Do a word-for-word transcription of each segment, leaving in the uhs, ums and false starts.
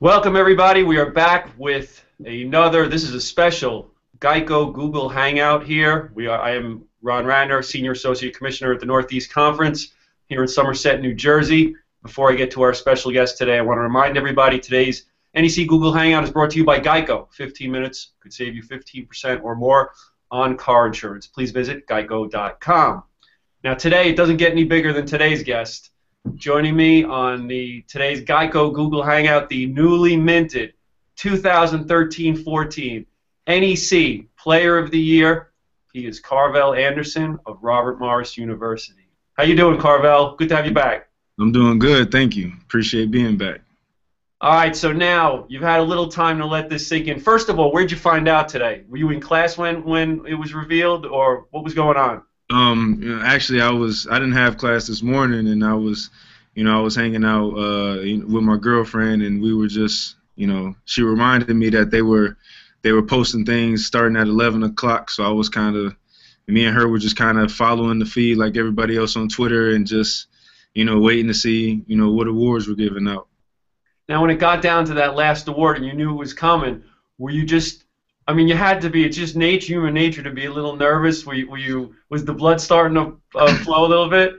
Welcome, everybody. We are back with another. This is a special Geico Google Hangout here. We are. I am Ron Ratner, Senior Associate Commissioner at the Northeast Conference here in Somerset, New Jersey. Before I get to our special guest today, I want to remind everybody today's N E C Google Hangout is brought to you by Geico. fifteen minutes could save you fifteen percent or more on car insurance. Please visit geico dot com. Now, today it doesn't get any bigger than today's guest. Joining me on the today's Geico Google Hangout, the newly minted two thousand thirteen fourteen N E C Player of the Year. He is Karvel Anderson of Robert Morris University. How you doing, Karvel? Good to have you back. I'm doing good, thank you. Appreciate being back. All right, so now you've had a little time to let this sink in. First of all, where'd you find out today? Were you in class when when it was revealed, or what was going on? Um, you know, actually, I was I didn't have class this morning, and I was, you know, I was hanging out uh, with my girlfriend, and we were just, you know, she reminded me that they were they were posting things starting at eleven o'clock, so I was kind of, me and her were just kind of following the feed like everybody else on Twitter, and just, you know, waiting to see, you know, what awards were given out. Now, when it got down to that last award, and you knew it was coming, were you just, I mean, you had to be, it's just nature, human nature to be a little nervous. Were you, were you, was the blood starting to uh, flow a little bit?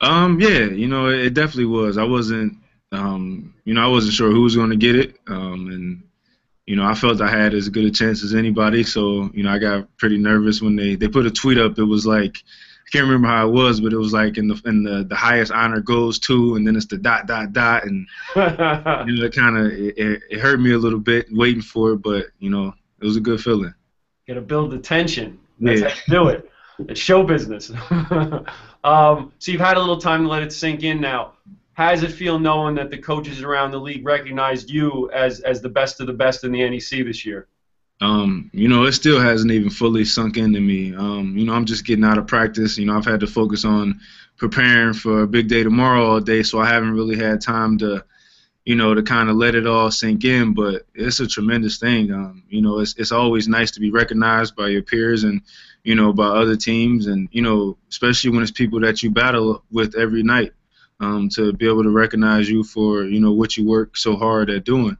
Um, yeah, you know, it definitely was. I wasn't, um, you know, I wasn't sure who was going to get it. Um, and, you know, I felt I had as good a chance as anybody. So, you know, I got pretty nervous when they, they put a tweet up. It was like, I can't remember how it was, but it was like in the, in the, the highest honor goes to, and then it's the dot, dot, dot. And you know, it kind of, it, it hurt me a little bit waiting for it, but, you know, it was a good feeling. You got to build the tension. That's yeah. how you do it. It's show business. um, so you've had a little time to let it sink in now. How does it feel knowing that the coaches around the league recognized you as, as the best of the best in the N E C this year? Um, you know, it still hasn't even fully sunk into me. Um, you know, I'm just getting out of practice. You know, I've had to focus on preparing for a big day tomorrow all day, so I haven't really had time to, you know, to kind of let it all sink in, but it's a tremendous thing. Um, you know, it's, it's always nice to be recognized by your peers and, you know, by other teams, and, you know, especially when it's people that you battle with every night, um, to be able to recognize you for, you know, what you work so hard at doing.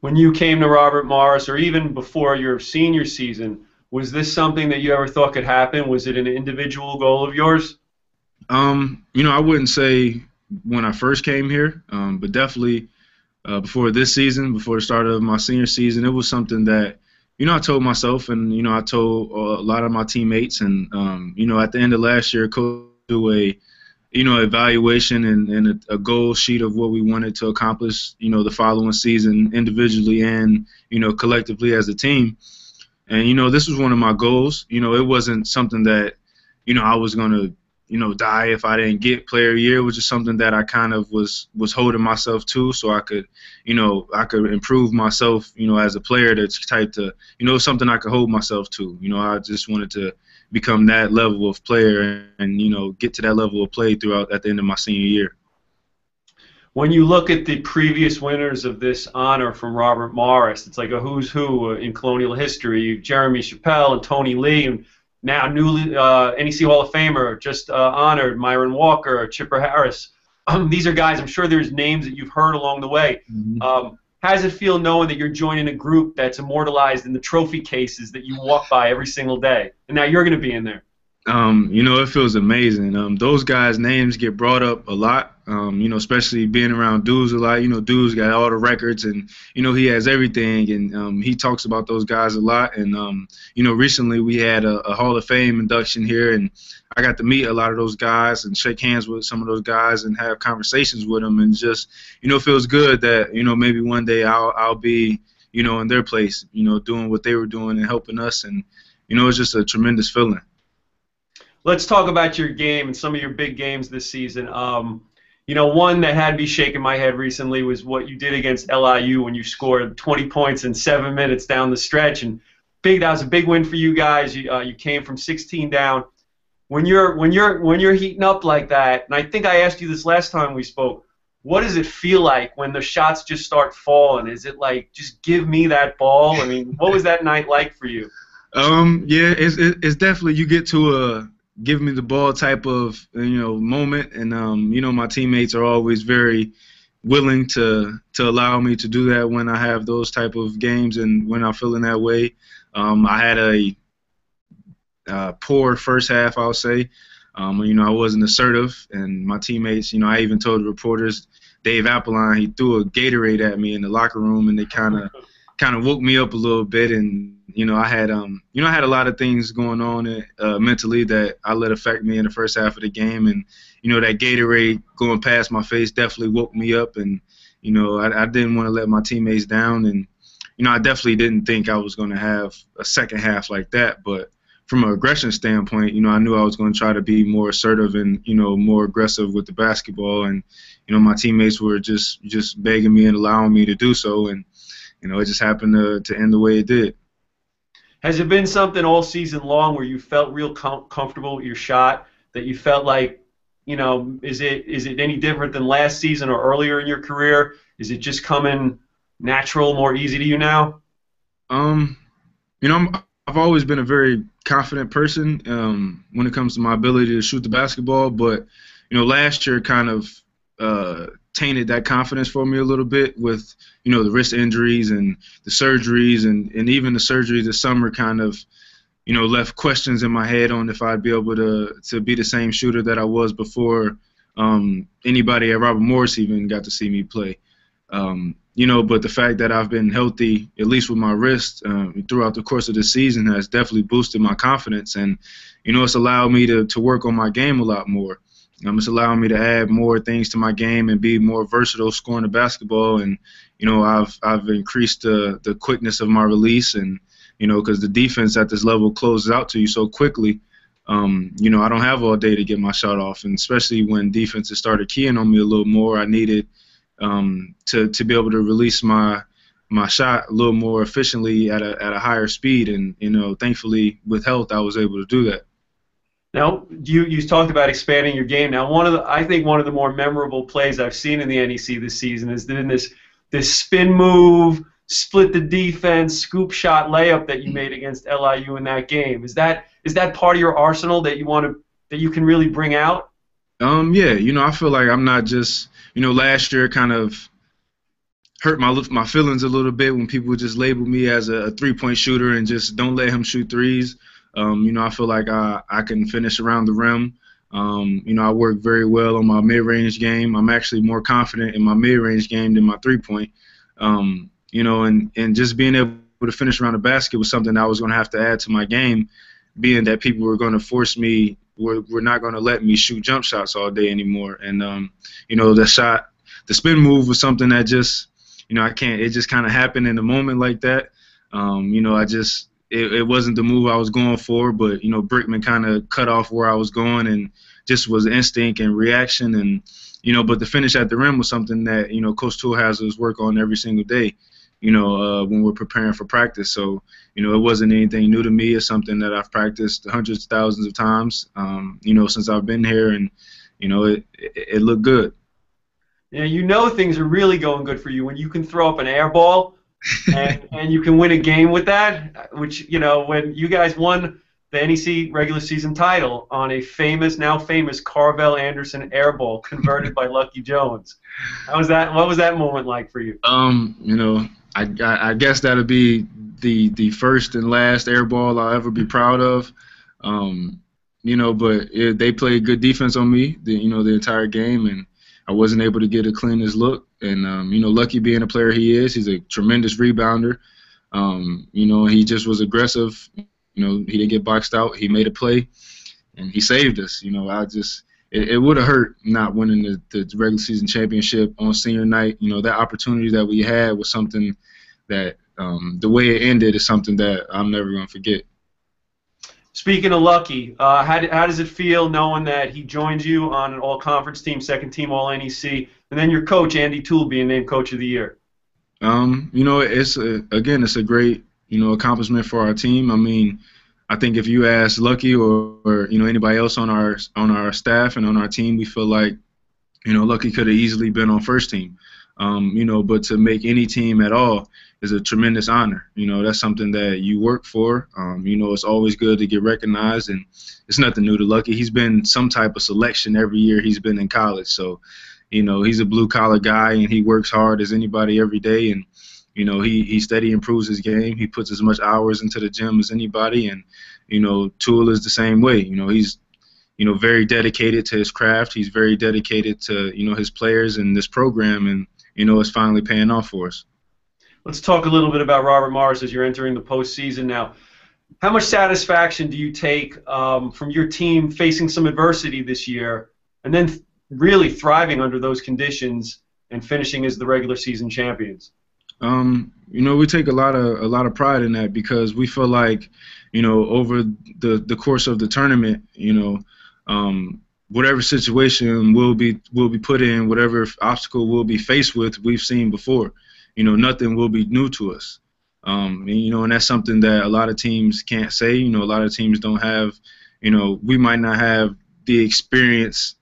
When you came to Robert Morris, or even before your senior season, was this something that you ever thought could happen? Was it an individual goal of yours? Um, you know, I wouldn't say when I first came here, um, but definitely uh, before this season, before the start of my senior season, it was something that, you know, I told myself, and, you know, I told a lot of my teammates, and, um, you know, at the end of last year, Coach do a, you know, evaluation and, and a, a goal sheet of what we wanted to accomplish, you know, the following season individually and, you know, collectively as a team. And, you know, this was one of my goals. You know, it wasn't something that, you know, I was going to, you know, die if I didn't get player of the year, which is something that I kind of was was holding myself to, so I could, you know, I could improve myself, you know, as a player. That's type to, you know, something I could hold myself to. You know, I just wanted to become that level of player and, and you know, get to that level of play throughout at the end of my senior year. When you look at the previous winners of this honor from Robert Morris, it's like a who's who in colonial history. Jeremy Chappelle and Tony Lee, and now newly uh, N E C Hall of Famer, just uh, honored, Myron Walker, Chipper Harris. Um, these are guys, I'm sure there's names that you've heard along the way. Mm-hmm. um, how does it feel knowing that you're joining a group that's immortalized in the trophy cases that you walk by every single day, and now you're going to be in there? Um, you know, it feels amazing. Um, those guys' names get brought up a lot, um, you know, especially being around Dudes a lot. You know, Dudes got all the records, and, you know, he has everything, and um, he talks about those guys a lot. And, um, you know, recently we had a, a Hall of Fame induction here, and I got to meet a lot of those guys and shake hands with some of those guys and have conversations with them, and just, you know, it feels good that, you know, maybe one day I'll, I'll be, you know, in their place, you know, doing what they were doing and helping us. And, you know, it's just a tremendous feeling. Let's talk about your game and some of your big games this season. Um, you know, one that had me shaking my head recently was what you did against L I U when you scored twenty points in seven minutes down the stretch. And big, that was a big win for you guys. You, uh, you came from sixteen down. When you're when you're when you're heating up like that, and I think I asked you this last time we spoke, what does it feel like when the shots just start falling? Is it like, just give me that ball? I mean, what was that night like for you? Um, yeah, it's it's definitely, you get to a give me the ball type of, you know, moment, and um, you know, my teammates are always very, willing to to allow me to do that when I have those type of games and when I'm feeling that way. Um, I had a uh, poor first half, I'll say. Um, you know, I wasn't assertive, and my teammates, you know, I even told the reporters, Dave Appelin, he threw a Gatorade at me in the locker room, and they kind of kind of woke me up a little bit. And you know, I had um, you know, I had a lot of things going on uh, mentally that I let affect me in the first half of the game, and you know, that Gatorade going past my face definitely woke me up, and you know, I, I didn't want to let my teammates down, and you know, I definitely didn't think I was going to have a second half like that, but from an aggression standpoint, you know, I knew I was going to try to be more assertive and, you know, more aggressive with the basketball. And, you know, my teammates were just just begging me and allowing me to do so. And, you know, it just happened to, to end the way it did. Has it been something all season long where you felt real com comfortable with your shot, that you felt like, you know, is it is it any different than last season or earlier in your career? Is it just coming natural, more easy to you now? Um, you know, I'm, I've always been a very – confident person um, when it comes to my ability to shoot the basketball, but you know, last year kind of uh, tainted that confidence for me a little bit with, you know, the wrist injuries and the surgeries, and, and even the surgery this summer kind of, you know, left questions in my head on if I'd be able to to be the same shooter that I was before um, anybody at Robert Morris even got to see me play. Um, you know, but the fact that I've been healthy, at least with my wrist, um, throughout the course of the season has definitely boosted my confidence, and, you know, it's allowed me to, to work on my game a lot more. Um, it's allowing me to add more things to my game and be more versatile scoring the basketball, and, you know, I've, I've increased the, the quickness of my release, and, you know, because the defense at this level closes out to you so quickly. Um, you know, I don't have all day to get my shot off, and especially when defenses started keying on me a little more, I needed Um, to to be able to release my my shot a little more efficiently at a at a higher speed, and you know, thankfully with health I was able to do that. Now you you talked about expanding your game. Now one of the I think one of the more memorable plays I've seen in the N E C this season is in this this spin move, split the defense, scoop shot layup that you made against L I U in that game. Is that is that part of your arsenal that you want to that you can really bring out? Um yeah, you know, I feel like I'm not just you know, last year kind of hurt my my feelings a little bit when people just labeled me as a, a three-point shooter and just don't let him shoot threes. Um, you know, I feel like I, I can finish around the rim. Um, you know, I work very well on my mid-range game. I'm actually more confident in my mid-range game than my three-point. Um, you know, and, and just being able to finish around the basket was something I was going to have to add to my game, being that people were going to force me We're, we're not going to let me shoot jump shots all day anymore. And, um, you know, the shot, the spin move was something that just, you know, I can't, it just kind of happened in the moment like that. Um, you know, I just, it, it wasn't the move I was going for, but, you know, Brickman kind of cut off where I was going, and just was instinct and reaction. And, you know, but the finish at the rim was something that, you know, Coach Toole has his work on every single day, you know, uh, when we're preparing for practice. So, you know, it wasn't anything new to me. It's something that I've practiced hundreds of thousands of times, um, you know, since I've been here, and, you know, it, it, it looked good. Yeah, you know things are really going good for you when you can throw up an air ball and, and you can win a game with that, which, you know, when you guys won the N E C regular season title on a famous, now famous Karvel Anderson air ball converted by Lucky Jones. How was that? What was that moment like for you? Um, you know, I, I guess that'll be the the first and last air ball I'll ever be proud of, um, you know. But it, they played good defense on me, the, you know, the entire game, and I wasn't able to get a cleanest look. And um, you know, Lucky being the player he is, he's a tremendous rebounder. Um, you know, he just was aggressive. You know, he didn't get boxed out. He made a play, and he saved us. You know, I just it, it would have hurt not winning the, the regular season championship on senior night. You know, that opportunity that we had was something that um, the way it ended is something that I'm never going to forget. Speaking of Lucky, uh, how, do, how does it feel knowing that he joined you on an all-conference team, second team all N E C, and then your coach, Andy Toole, being named Coach of the Year? Um, you know, it's a, again, it's a great, you know, accomplishment for our team. I mean, I think if you ask Lucky or, or you know, anybody else on our on our staff and on our team, we feel like, you know, Lucky could have easily been on first team. Um, you know, but to make any team at all is a tremendous honor. You know, that's something that you work for. Um, you know, it's always good to get recognized, and it's nothing new to Lucky. He's been some type of selection every year he's been in college. So, you know, he's a blue-collar guy, and he works hard as anybody every day, and, you know, he, he steady improves his game. He puts as much hours into the gym as anybody, and, you know, Toole is the same way. You know, he's, you know, very dedicated to his craft. He's very dedicated to, you know, his players and this program, and, you know, it's finally paying off for us. Let's talk a little bit about Robert Morris as you're entering the postseason now. How much satisfaction do you take um, from your team facing some adversity this year and then th really thriving under those conditions and finishing as the regular season champions? Um, you know, we take a lot of a lot of pride in that, because we feel like, you know, over the the course of the tournament, you know, um, whatever situation we'll be we'll be put in, whatever obstacle we'll be faced with, we've seen before. You know, nothing will be new to us. Um, and, you know, and that's something that a lot of teams can't say. You know, a lot of teams don't have, you know, we might not have the experience,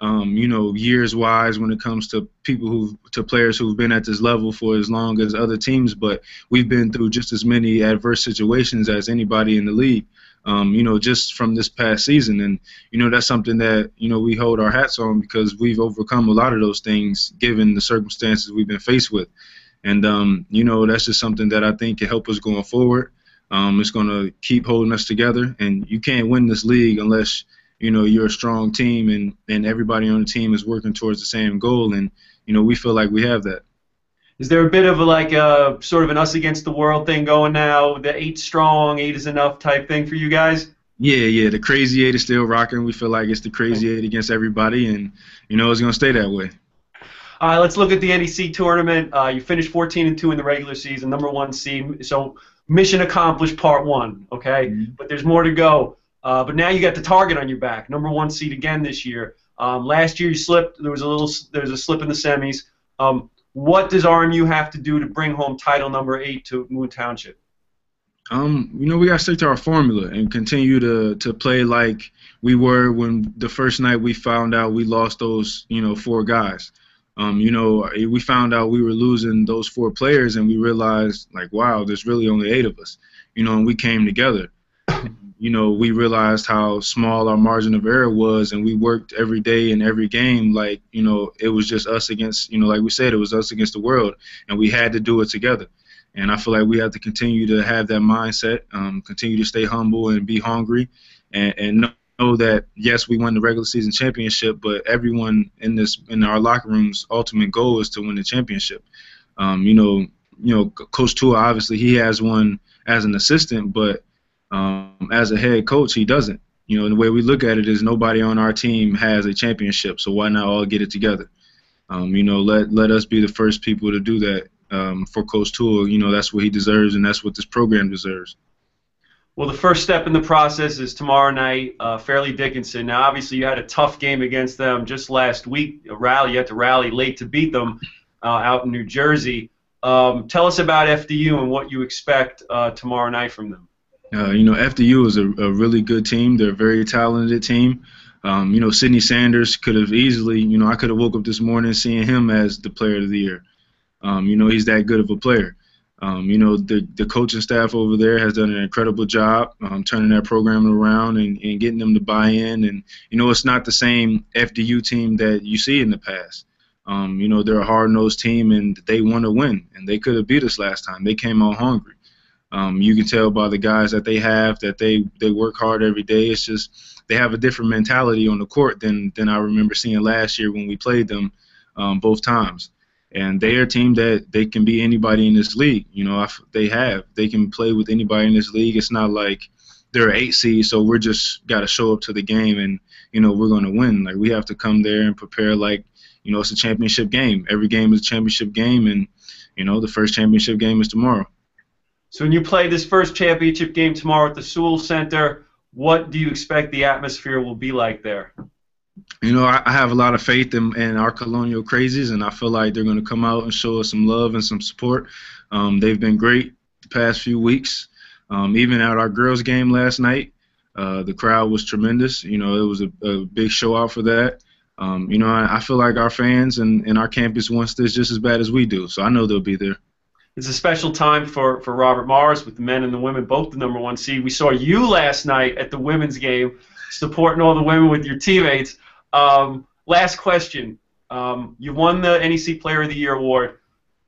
um, you know, years-wise when it comes to people who, to players who've been at this level for as long as other teams, but we've been through just as many adverse situations as anybody in the league, um, you know, just from this past season. And, you know, that's something that, you know, we hold our hats on, because we've overcome a lot of those things given the circumstances we've been faced with. And, um, you know, that's just something that I think can help us going forward. Um, it's going to keep holding us together. And you can't win this league unless, you know, you're a strong team and, and everybody on the team is working towards the same goal. And, you know, we feel like we have that. Is there a bit of a, like a sort of an us against the world thing going now, the eight strong, eight is enough type thing for you guys? Yeah, yeah. The crazy eight is still rocking. We feel like it's the crazy eight against everybody. And, you know, it's going to stay that way. All right, let's look at the N E C tournament. Uh, you finished fourteen and two in the regular season, number one seed. So mission accomplished, part one, okay? Mm-hmm. But there's more to go. Uh, but now you got the target on your back, number one seed again this year. Um, last year you slipped. There was a little. There was a slip in the semis. Um, what does R M U have to do to bring home title number eight to Moon Township? Um, you know, we got to stick to our formula and continue to, to play like we were when the first night we found out we lost those, you know, four guys. Um, you know, we found out we were losing those four players, and we realized, like, wow, there's really only eight of us. You know, and we came together. You know, we realized how small our margin of error was, and we worked every day and every game like, you know, it was just us against, you know, like we said, it was us against the world, and we had to do it together. And I feel like we have to continue to have that mindset, um, continue to stay humble and be hungry, and, and know that yes, we won the regular season championship, but everyone in this in our locker room's ultimate goal is to win the championship. Um, you know, you know, Coach Toole, obviously he has one as an assistant, but um, as a head coach, he doesn't. You know, and the way we look at it is nobody on our team has a championship, so why not all get it together? Um, you know, let let us be the first people to do that um, for Coach Toole. You know, that's what he deserves, and that's what this program deserves. Well, the first step in the process is tomorrow night, uh, Fairleigh Dickinson. Now, obviously, you had a tough game against them just last week. A rally, you had to rally late to beat them uh, out in New Jersey. Um, tell us about F D U and what you expect uh, tomorrow night from them. Uh, you know, F D U is a, a really good team. They're a very talented team. Um, you know, Sidney Sanders could have easily, you know, I could have woke up this morning seeing him as the player of the year. Um, you know, he's that good of a player. Um, you know, the, the coaching staff over there has done an incredible job um, turning that program around and, and getting them to buy in. And, you know, it's not the same F D U team that you see in the past. Um, you know, they're a hard-nosed team, and they want to win. And they could have beat us last time. They came out hungry. Um, you can tell by the guys that they have that they, they work hard every day. It's just they have a different mentality on the court than, than I remember seeing last year when we played them um, both times. And they are a team that they can be anybody in this league. You know, they have. They can play with anybody in this league. It's not like they're an eight seed, so we're just got to show up to the game and, you know, we're going to win. Like, we have to come there and prepare like, you know, it's a championship game. Every game is a championship game, and, you know, the first championship game is tomorrow. So when you play this first championship game tomorrow at the Sewell Center, what do you expect the atmosphere will be like there? You know, I have a lot of faith in, in our Colonial Crazies, and I feel like they're going to come out and show us some love and some support. Um, they've been great the past few weeks. Um, even at our girls' game last night, uh, the crowd was tremendous. You know, it was a, a big show out for that. Um, you know, I, I feel like our fans and, and our campus wants this just as bad as we do, so I know they'll be there. It's a special time for, for Robert Morris with the men and the women, both the number one seed. We saw you last night at the women's game supporting all the women with your teammates. Um, last question. Um, you won the N E C Player of the Year award.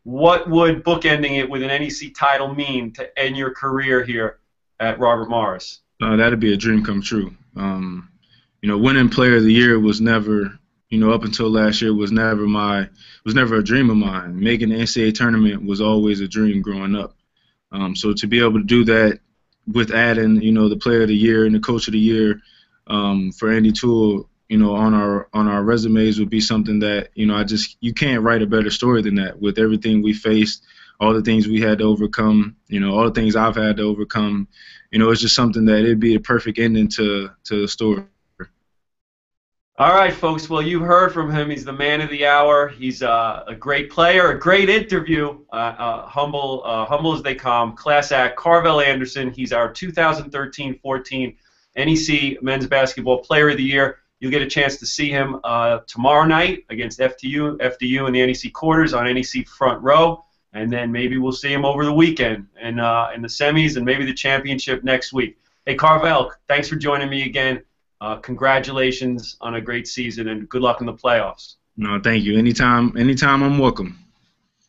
What would bookending it with an N E C title mean to end your career here at Robert Morris? Uh, that'd be a dream come true. Um, you know, winning Player of the Year was never, you know, up until last year was never my was never a dream of mine. Making the N C double A tournament was always a dream growing up. Um, so to be able to do that with adding, you know, the Player of the Year and the Coach of the Year um, for Andy Toole, you know, on our on our resumes would be something that, you know, I just you can't write a better story than that. With everything we faced, all the things we had to overcome, you know, all the things I've had to overcome, you know, it's just something that it'd be a perfect ending to to the story. All right, folks. Well, you've heard from him. He's the man of the hour. He's uh, a great player, a great interview. Uh, uh, humble, uh, humble as they come. Class act. Karvel Anderson. He's our two thousand thirteen fourteen N E C Men's Basketball Player of the Year. You'll get a chance to see him uh, tomorrow night against F T U, F D U in the N E C quarters on N E C Front Row, and then maybe we'll see him over the weekend and uh, in the semis and maybe the championship next week. Hey, Karvel, thanks for joining me again. Uh, congratulations on a great season and good luck in the playoffs. No, thank you. Anytime, anytime, I'm welcome.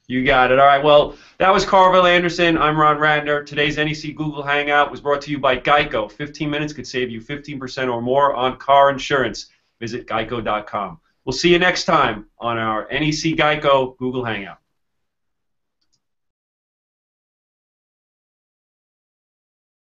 You got it. All right. Well, that was Karvel Anderson. I'm Ron Ratner. Today's N E C Google Hangout was brought to you by Geico. fifteen minutes could save you fifteen percent or more on car insurance. Visit geico dot com. We'll see you next time on our N E C Geico Google Hangout.